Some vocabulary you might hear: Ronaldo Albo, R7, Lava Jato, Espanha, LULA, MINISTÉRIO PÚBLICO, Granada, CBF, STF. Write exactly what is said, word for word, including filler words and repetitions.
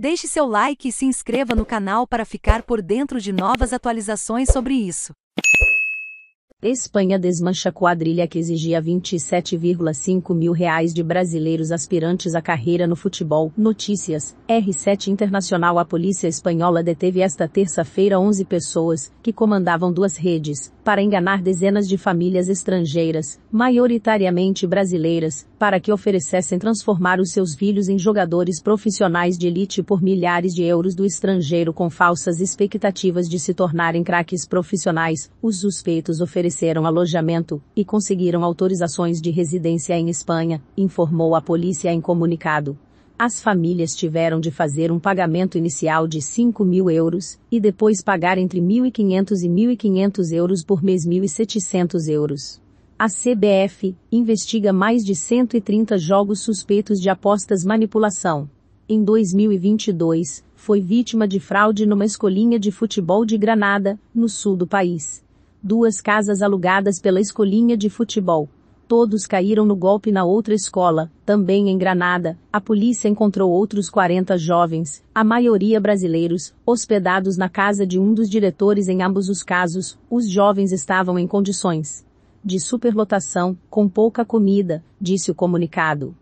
Deixe seu like e se inscreva no canal para ficar por dentro de novas atualizações sobre isso. Espanha desmancha quadrilha que exigia vinte e sete vírgula cinco mil reais de brasileiros aspirantes à carreira no futebol. Notícias, R sete Internacional. A polícia espanhola deteve esta terça-feira onze pessoas, que comandavam duas redes, para enganar dezenas de famílias estrangeiras, maioritariamente brasileiras, para que oferecessem transformar os seus filhos em jogadores profissionais de elite por milhares de euros do estrangeiro com falsas expectativas de se tornarem craques profissionais. Os suspeitos ofereceram ofereceram alojamento e conseguiram autorizações de residência em Espanha, informou a polícia em comunicado. As famílias tiveram de fazer um pagamento inicial de cinco mil euros, e depois pagar entre mil e quinhentos e mil e quinhentos euros por mês, mil e setecentos euros. A C B F investiga mais de cento e trinta jogos suspeitos de apostas manipulação. Em dois mil e vinte e dois, foi vítima de fraude numa escolinha de futebol de Granada, no sul do país. Duas casas alugadas pela escolinha de futebol. Todos caíram no golpe na outra escola, também em Granada. A polícia encontrou outros quarenta jovens, a maioria brasileiros, hospedados na casa de um dos diretores. Em ambos os casos, os jovens estavam em condições de superlotação, com pouca comida, disse o comunicado.